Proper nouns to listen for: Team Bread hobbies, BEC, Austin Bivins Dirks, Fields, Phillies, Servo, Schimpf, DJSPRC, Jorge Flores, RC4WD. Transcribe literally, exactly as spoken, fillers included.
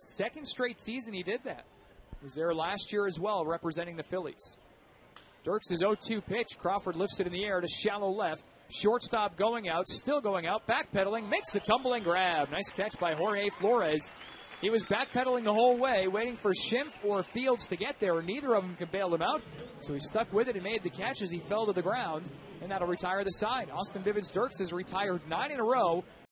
Second straight season he did that. He was there last year as well, representing the Phillies. Dirks' oh two pitch. Crawford lifts it in the air to shallow left. Shortstop going out, still going out, backpedaling, makes a tumbling grab. Nice catch by Jorge Flores. He was backpedaling the whole way, waiting for Schimpf or Fields to get there. Neither of them could bail him out, so he stuck with it and made the catch as he fell to the ground, and that'll retire the side. Austin Bivins Dirks has retired nine in a row.